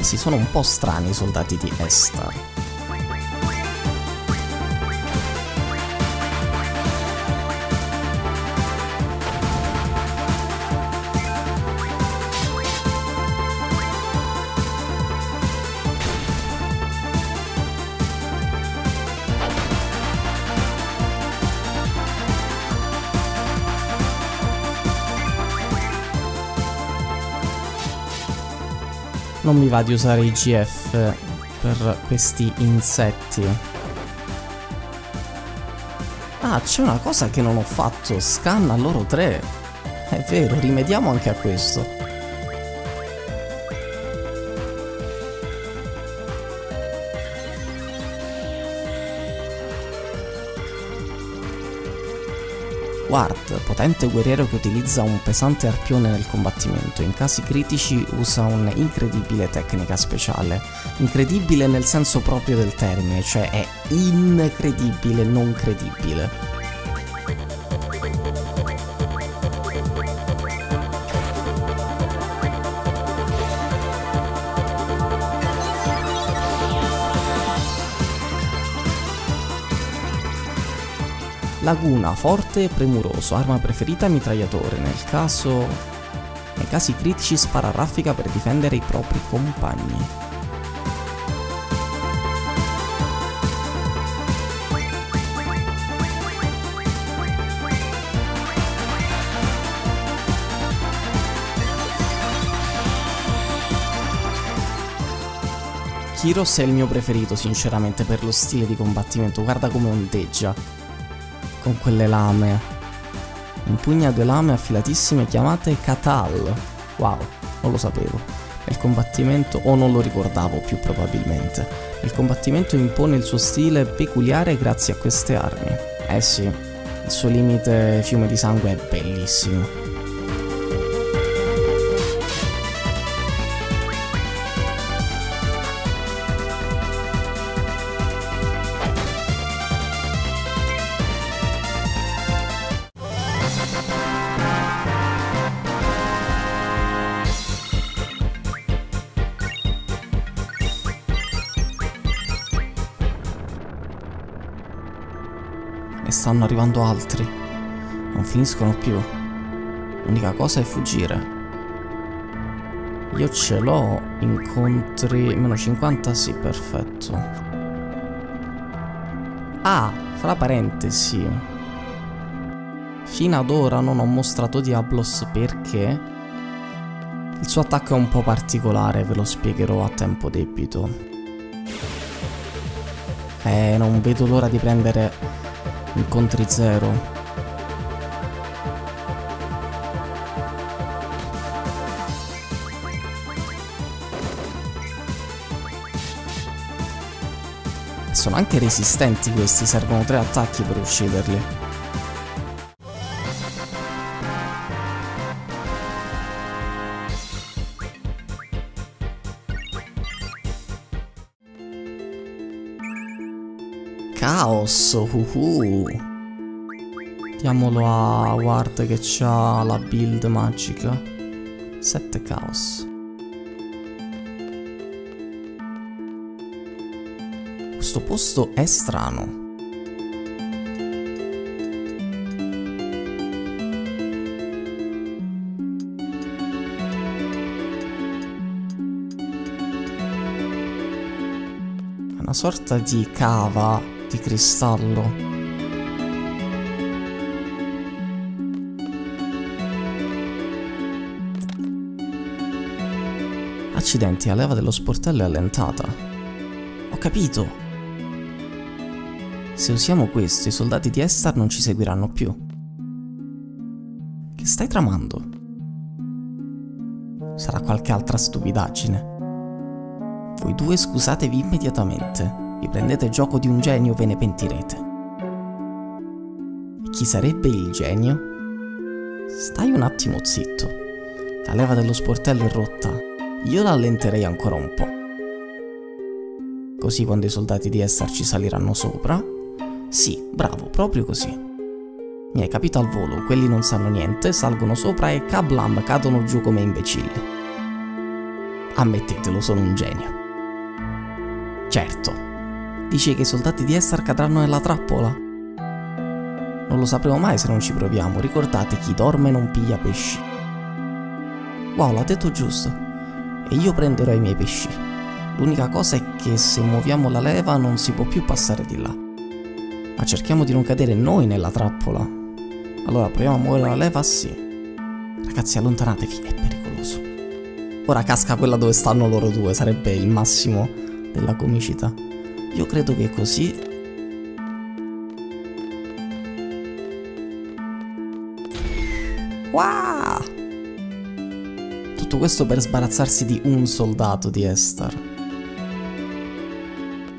Sì, sono un po' strani i soldati di Esthar. Non mi va di usare i GF per questi insetti. Ah, c'è una cosa che non ho fatto. Scanna loro tre. È vero, rimediamo anche a questo. Ward, potente guerriero che utilizza un pesante arpione nel combattimento, in casi critici usa un'incredibile tecnica speciale. Incredibile nel senso proprio del termine, cioè è incredibile, non credibile. Laguna, forte e premuroso, arma preferita mitragliatore, nei casi critici spara a raffica per difendere i propri compagni. Kiros è il mio preferito sinceramente per lo stile di combattimento, guarda come ondeggia con quelle lame. Impugna due lame affilatissime chiamate Katal. Wow, non lo sapevo. Nel combattimento, o non lo ricordavo più probabilmente. Nel combattimento impone il suo stile peculiare grazie a queste armi. Eh sì, il suo limite fiume di sangue è bellissimo. E stanno arrivando altri. Non finiscono più. L'unica cosa è fuggire. Io ce l'ho. Incontri... meno 50? Sì, perfetto. Ah, fra parentesi, fino ad ora non ho mostrato Diablos perché il suo attacco è un po' particolare. Ve lo spiegherò a tempo debito. Non vedo l'ora di prendere... Incontri 0. Sono anche resistenti questi, servono 3 attacchi per ucciderli. Caos, diamolo a Ward che c'ha la build magica. 7 Caos. Questo posto è strano. È una sorta di cava di cristallo. Accidenti, la leva dello sportello è allentata. Ho capito! Se usiamo questo, i soldati di Esthar non ci seguiranno più. Che stai tramando? Sarà qualche altra stupidaggine. Voi due scusatevi immediatamente. Vi prendete gioco di un genio, ve ne pentirete. E chi sarebbe il genio? Stai un attimo zitto. La leva dello sportello è rotta. Io la allenterei ancora un po'. Così quando i soldati di Esthar ci saliranno sopra... Sì, bravo, proprio così. Mi hai capito al volo, quelli non sanno niente, salgono sopra e kablam, cadono giù come imbecilli. Ammettetelo, sono un genio. Certo. Dice che i soldati di Esthar cadranno nella trappola. Non lo sapremo mai se non ci proviamo. Ricordate, chi dorme non piglia pesci. Wow, l'ha detto giusto. E io prenderò i miei pesci. L'unica cosa è che se muoviamo la leva non si può più passare di là. Ma cerchiamo di non cadere noi nella trappola. Allora proviamo a muovere la leva, sì. Ragazzi, allontanatevi, è pericoloso. Ora casca quella dove stanno loro due. Sarebbe il massimo della comicità. Io credo che così... Wow! Tutto questo per sbarazzarsi di un soldato di Esthar.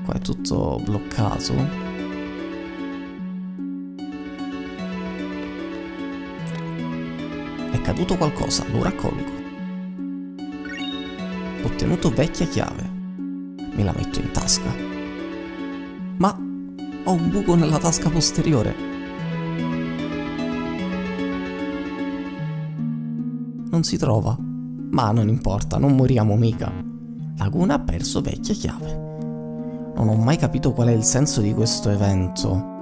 Qua è tutto bloccato. accaduto qualcosa, lo raccolgo. Ho ottenuto vecchia chiave. Me la metto in tasca. Ma ho un buco nella tasca posteriore. Non si trova. Ma non importa, non moriamo mica. Laguna ha perso vecchia chiave. Non ho mai capito qual è il senso di questo evento.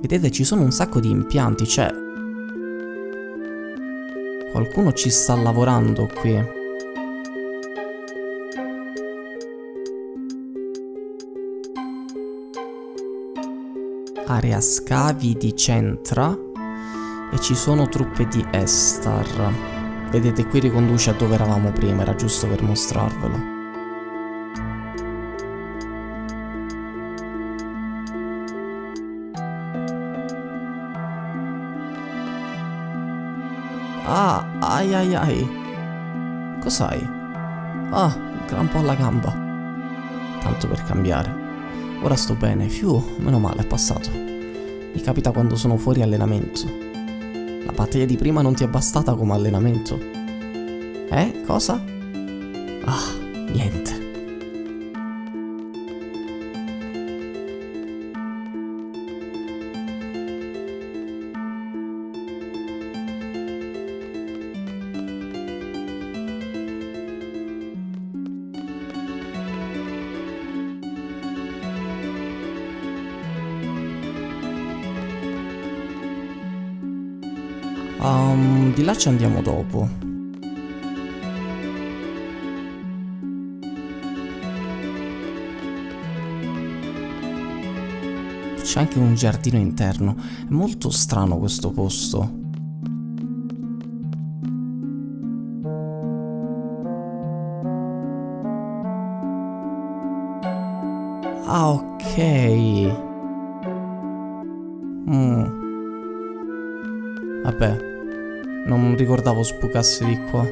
Vedete, ci sono un sacco di impianti, cioè qualcuno ci sta lavorando qui. Area Scavi di Centra. E ci sono truppe di Esthar. Vedete, qui riconduce a dove eravamo prima, era giusto per mostrarvelo. Ah, ai ai ai. Cos'hai? Ah, un crampo alla gamba. Tanto per cambiare. Ora sto bene, fiù, meno male, è passato. Mi capita quando sono fuori allenamento. La battaglia di prima non ti è bastata come allenamento? Cosa? Ah, niente. Di là ci andiamo dopo. C'è anche un giardino interno. È molto strano questo posto. Ah, ok. Vabbè. Non ricordavo sbucasse di qua.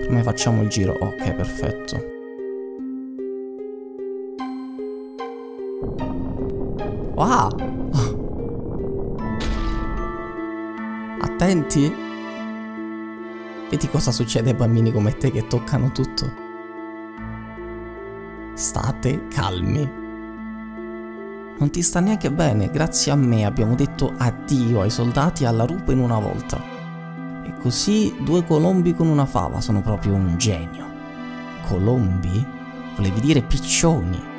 Prima facciamo il giro. Ok, perfetto. Wow! Attenti! Vedi cosa succede ai bambini come te che toccano tutto. State calmi. Non ti sta neanche bene, grazie a me abbiamo detto addio ai soldati e alla rupa in una volta. E così due colombi con una fava, sono proprio un genio. Colombi? Volevi dire piccioni.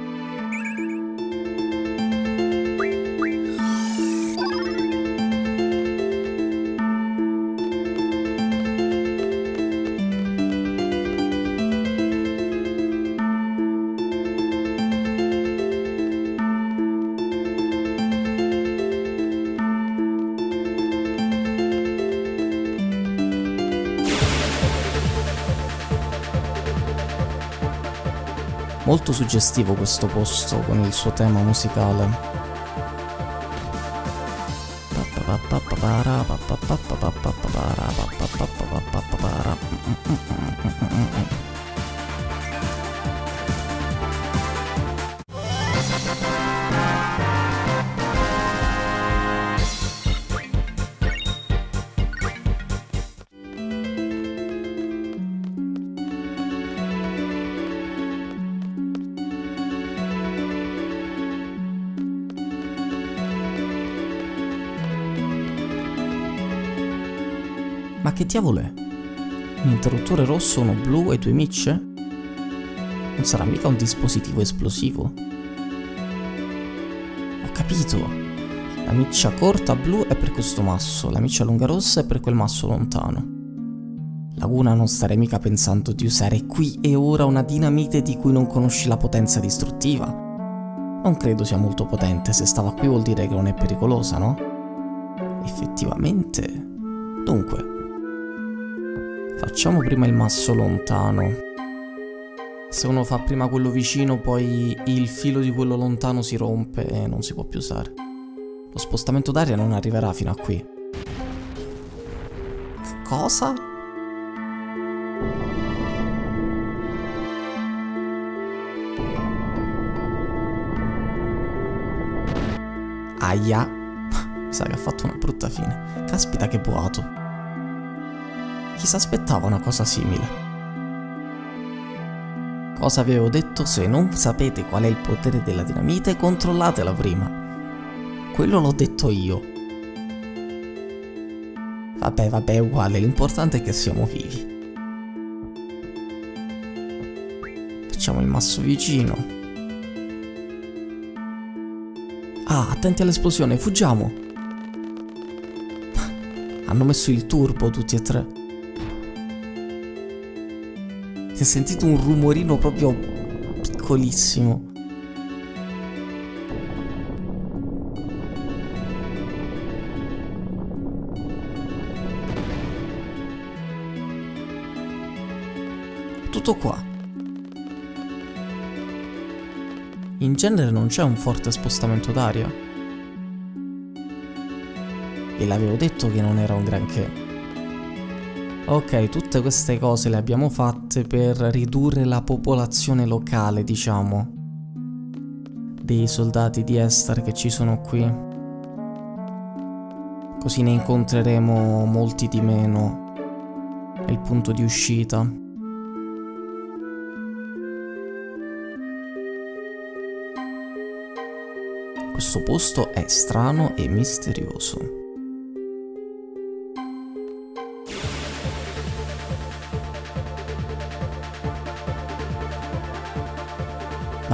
Molto suggestivo questo posto con il suo tema musicale. Che diavolo è? Un interruttore rosso, uno blu e due micce? Non sarà mica un dispositivo esplosivo? Ho capito! La miccia corta blu è per questo masso, la miccia lunga rossa è per quel masso lontano. Laguna, non starei mica pensando di usare qui e ora una dinamite di cui non conosci la potenza distruttiva. Non credo sia molto potente, se stava qui vuol dire che non è pericolosa, no? Effettivamente... Dunque... Facciamo prima il masso lontano. Se uno fa prima quello vicino, poi il filo di quello lontano si rompe e non si può più usare. Lo spostamento d'aria non arriverà fino a qui. Cosa? aia. Mi sa che ha fatto una brutta fine. Caspita che boato. Chi si aspettava una cosa simile? Cosa avevo detto? Se non sapete qual è il potere della dinamite, controllatela prima. Quello l'ho detto io. Vabbè, vabbè, è uguale, l'importante è che siamo vivi. Facciamo il masso vicino. Ah, attenti all'esplosione, fuggiamo! Hanno messo il turbo tutti e tre. Si è sentito un rumorino proprio piccolissimo. Tutto qua. In genere non c'è un forte spostamento d'aria. E l'avevo detto che non era un granché. Ok, tutte queste cose le abbiamo fatte per ridurre la popolazione locale, diciamo, dei soldati di Esthar che ci sono qui. Così ne incontreremo molti di meno. È il punto di uscita. Questo posto è strano e misterioso.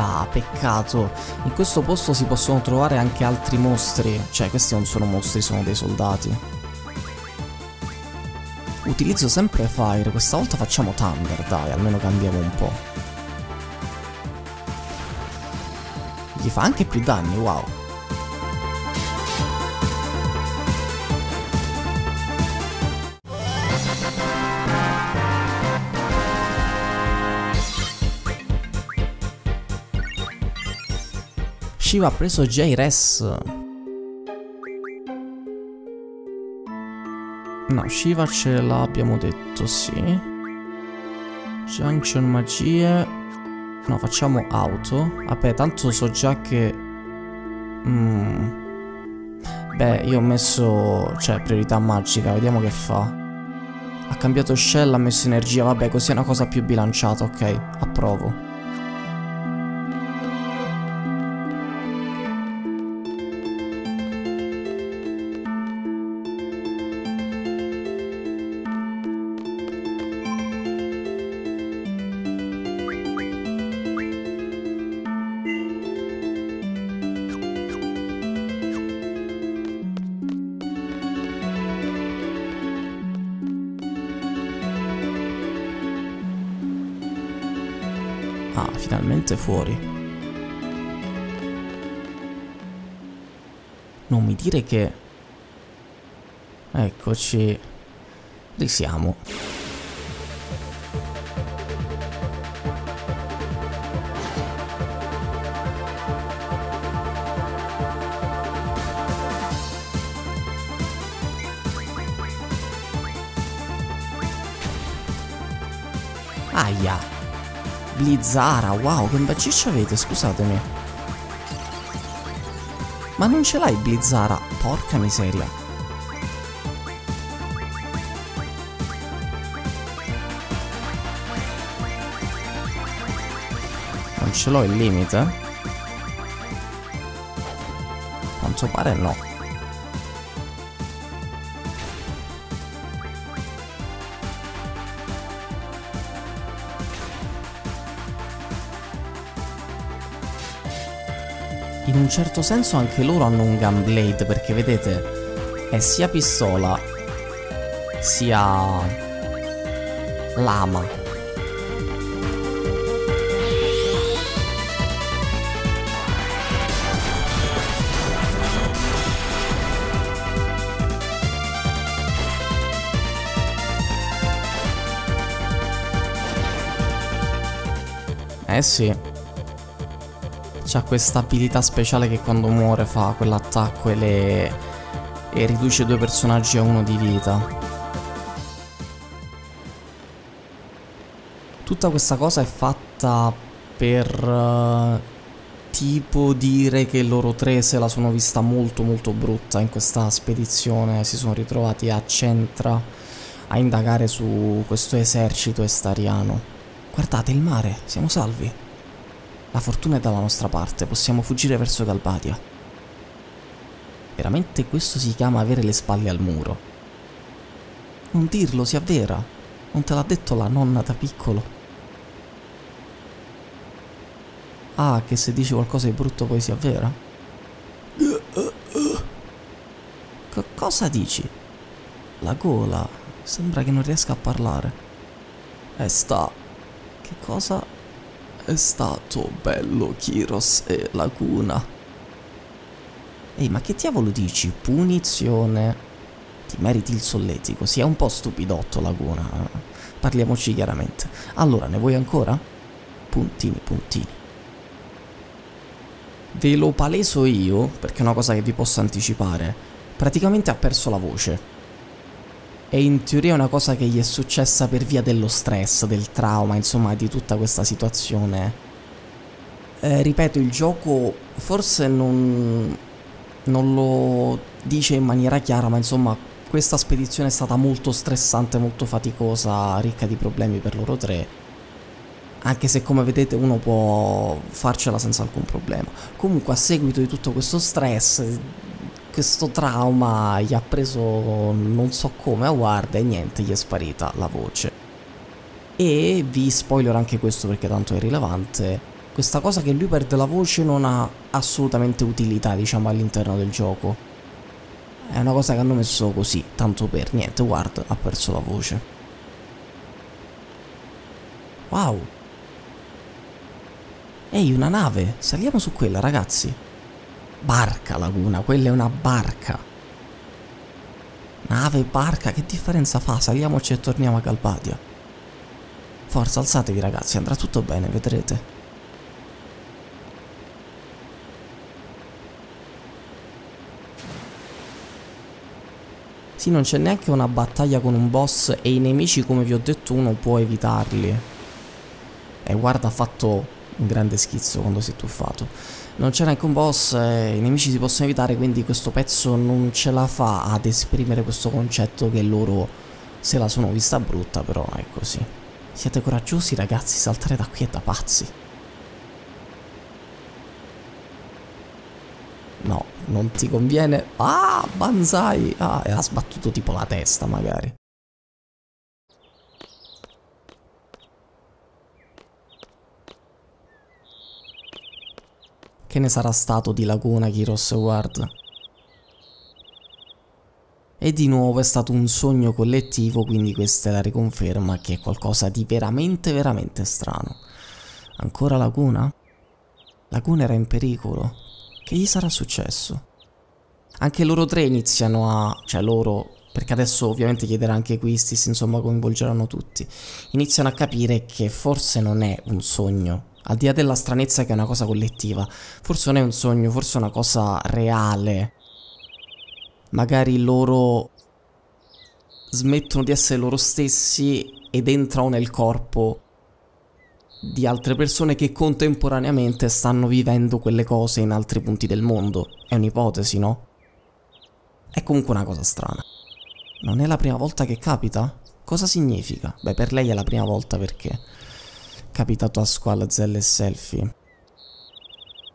Ah, peccato. In questo posto si possono trovare anche altri mostri. Cioè, questi non sono mostri, sono dei soldati. Utilizzo sempre Fire. Questa volta facciamo Thunder, dai. Almeno cambiamo un po'. Gli fa anche più danni, wow. Shiva ha preso già i res. No, Shiva ce l'abbiamo detto, sì. Junction magie. No, facciamo auto. Vabbè, tanto so già che... Beh, io ho messo... Cioè, priorità magica, vediamo che fa. Ha cambiato shell, ha messo energia. Vabbè, così è una cosa più bilanciata, ok. Approvo. Ah, finalmente fuori. Non mi dire che... Eccoci. Lì siamo. Aia. Blizzara, wow, che imbaciccio avete, scusatemi. Ma non ce l'hai Blizzara, porca miseria. Non ce l'ho il limite? Quanto pare no. In un certo senso anche loro hanno un Gunblade, perché vedete, è sia pistola, sia lama. Eh sì. C'ha questa abilità speciale che quando muore fa quell'attacco e riduce due personaggi a uno di vita. Tutta questa cosa è fatta per tipo dire che loro tre se la sono vista molto molto brutta in questa spedizione. Si sono ritrovati a Centra a indagare su questo esercito estariano. Guardate il mare, siamo salvi. La fortuna è dalla nostra parte, possiamo fuggire verso Galbadia. Veramente questo si chiama avere le spalle al muro. Non dirlo, si avvera. Non te l'ha detto la nonna da piccolo? Ah, che se dici qualcosa di brutto poi si avvera? Cosa dici? La gola. Sembra che non riesca a parlare. Che cosa? È stato bello Kiros e Laguna. Ehi, ma che diavolo dici? Punizione. Ti meriti il solletico. Sì, è un po' stupidotto Laguna. Parliamoci chiaramente. Allora, ne vuoi ancora? Puntini, puntini. Ve lo paleso io, perché è una cosa che vi posso anticipare. Praticamente ha perso la voce. E in teoria è una cosa che gli è successa per via dello stress, del trauma, insomma, di tutta questa situazione. Ripeto, il gioco forse non lo dice in maniera chiara, ma insomma, questa spedizione è stata molto stressante, molto faticosa, ricca di problemi per loro tre. Anche se, come vedete, uno può farcela senza alcun problema. Comunque, a seguito di tutto questo stress, questo trauma gli ha preso non so come a Ward e niente, gli è sparita la voce. E vi spoiler anche questo perché tanto è rilevante. Questa cosa che lui perde la voce non ha assolutamente utilità, diciamo, all'interno del gioco. È una cosa che hanno messo così, tanto per niente. Ward ha perso la voce. Wow! Ehi, una nave! Saliamo su quella, ragazzi! Barca, Laguna! Quella è una barca! Nave, barca, che differenza fa? Saliamoci e torniamo a Galbadia! Forza, alzatevi, ragazzi! Andrà tutto bene, vedrete! Sì, non c'è neanche una battaglia con un boss e i nemici, come vi ho detto, uno può evitarli. E guarda, ha fatto un grande schizzo quando si è tuffato. Non c'era neanche un boss, i nemici si possono evitare, quindi questo pezzo non ce la fa ad esprimere questo concetto che loro se la sono vista brutta, però è così. Siete coraggiosi, ragazzi, saltare da qui è da pazzi. No, non ti conviene. Ah, banzai! Ah, e ha sbattuto tipo la testa, magari. Che ne sarà stato di Laguna, Kiros e Ward? E di nuovo è stato un sogno collettivo, quindi questa è la riconferma che è qualcosa di veramente, veramente strano. Ancora Laguna? Laguna era in pericolo. Che gli sarà successo? Anche loro tre iniziano a... cioè loro... perché adesso ovviamente chiederà anche Quistis, insomma coinvolgeranno tutti. Iniziano a capire che forse non è un sogno. Al di là della stranezza che è una cosa collettiva, forse non è un sogno, forse è una cosa reale. Magari loro smettono di essere loro stessi ed entrano nel corpo di altre persone che contemporaneamente stanno vivendo quelle cose in altri punti del mondo. È un'ipotesi, no? È comunque una cosa strana. Non è la prima volta che capita? Cosa significa? Beh, per lei è la prima volta perché... capitato a Squall, Zell e Selphie.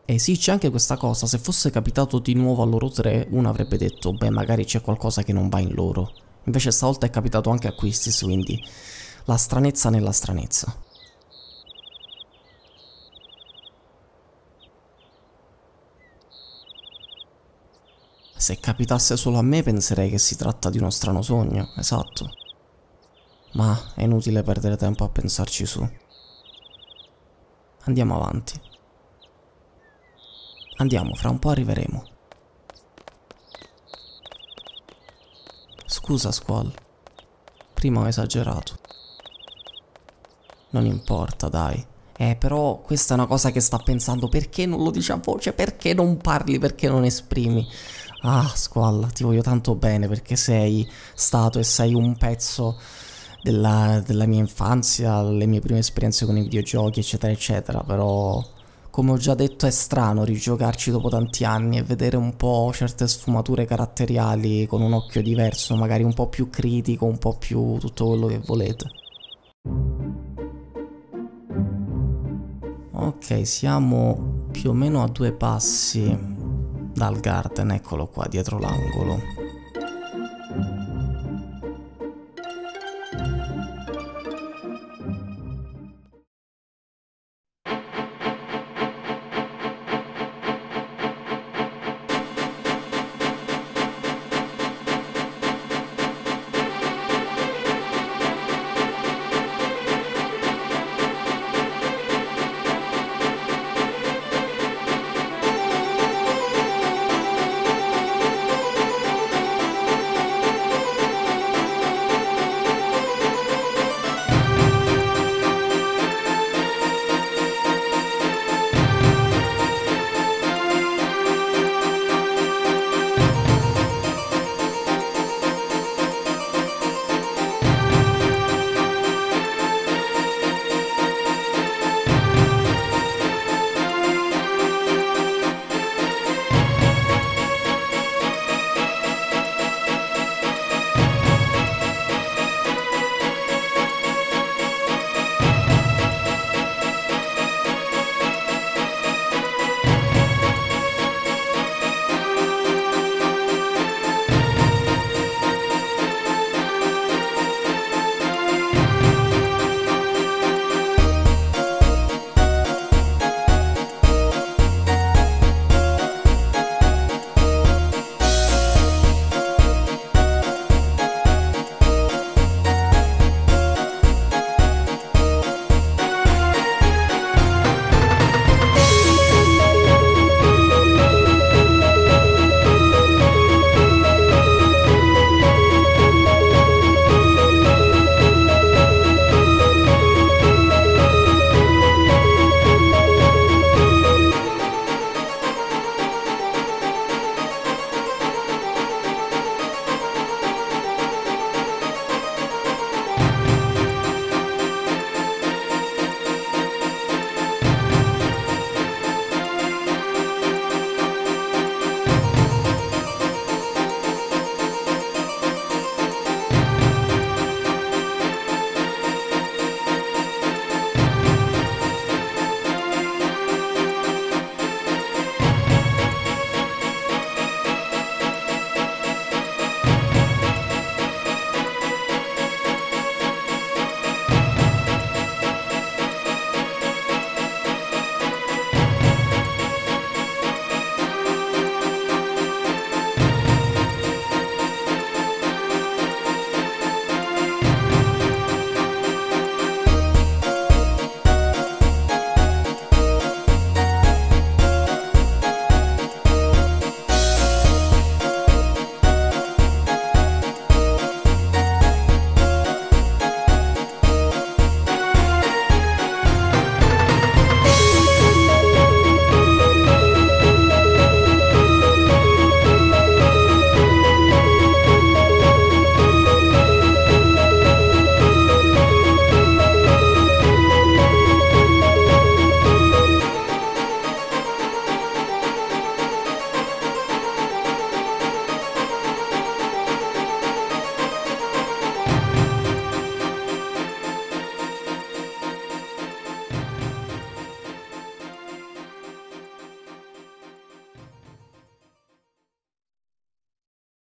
E sì, c'è anche questa cosa. Se fosse capitato di nuovo a loro tre, uno avrebbe detto, beh, magari c'è qualcosa che non va in loro. Invece stavolta è capitato anche a Quistis, quindi la stranezza nella stranezza. Se capitasse solo a me penserei che si tratta di uno strano sogno, esatto. Ma è inutile perdere tempo a pensarci su. Andiamo avanti. Andiamo, fra un po' arriveremo. Scusa, Squall. Prima ho esagerato. Non importa, dai. Però questa è una cosa che sta pensando. Perché non lo dici a voce? Perché non parli? Perché non esprimi? Ah, Squall, ti voglio tanto bene perché sei stato e sei un pezzo... della mia infanzia, le mie prime esperienze con i videogiochi, eccetera, eccetera, però come ho già detto è strano rigiocarci dopo tanti anni e vedere un po' certe sfumature caratteriali con un occhio diverso, magari un po' più critico, un po' più tutto quello che volete. Ok, siamo più o meno a due passi dal Garden, eccolo qua dietro l'angolo.